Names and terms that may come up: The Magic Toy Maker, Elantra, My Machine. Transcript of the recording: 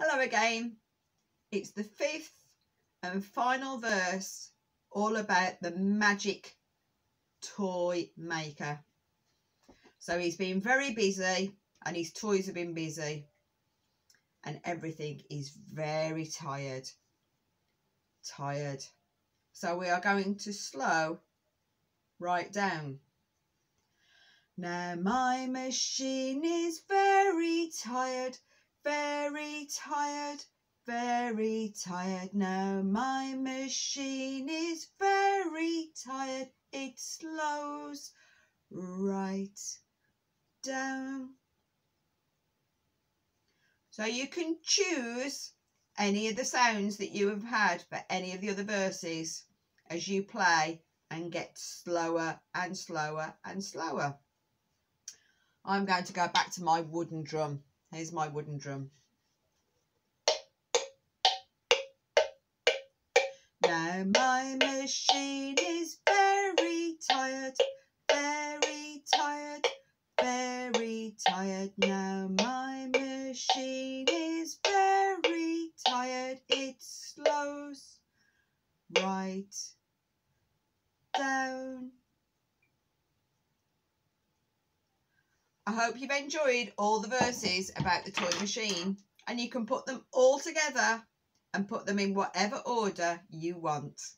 Hello again. It's the fifth and final verse, all about the magic toy maker. So he's been very busy and his toys have been busy and everything is very tired. So we are going to slow right down. Now my machine is very tired. Very tired, very tired. Now my machine is very tired. It slows right down. So you can choose any of the sounds that you have had for any of the other verses as you play and get slower and slower and slower. I'm going to go back to my wooden drum. Here's my wooden drum. Now my machine is very tired, very tired, very tired. Now my machine is very tired. It slows right down. I hope you've enjoyed all the verses about the toy machine, and you can put them all together and put them in whatever order you want.